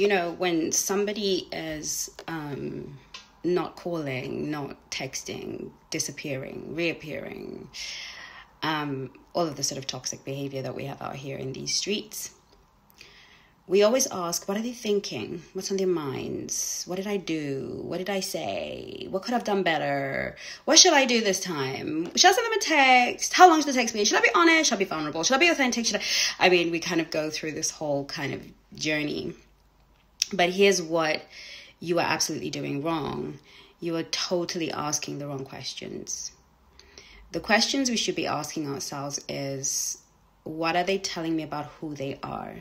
you know, when somebody is not calling, not texting, disappearing, reappearing, all of the sort of toxic behavior that we have out here in these streets, we always ask, what are they thinking? What's on their minds? What did I do? What did I say? What could I have done better? What should I do this time? Should I send them a text? How long should the text be? Should I be honest? Should I be vulnerable? Should I be authentic? I mean, we kind of go through this whole kind of journey. But here's what you are absolutely doing wrong. You are totally asking the wrong questions. The questions we should be asking ourselves is, what are they telling me about who they are?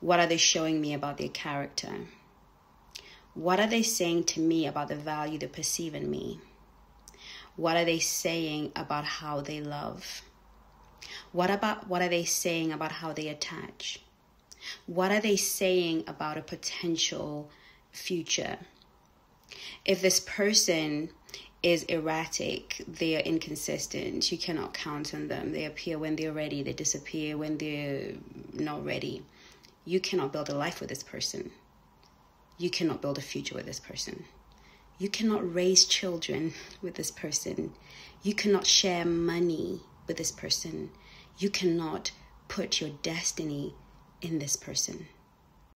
What are they showing me about their character? What are they saying to me about the value they perceive in me? What are they saying about how they love? What are they saying about how they attach? What are they saying about a potential future? If this person is erratic, they are inconsistent, you cannot count on them. They appear when they're ready, they disappear when they're not ready. You cannot build a life with this person. You cannot build a future with this person. You cannot raise children with this person. You cannot share money with this person. You cannot put your destiny in this person.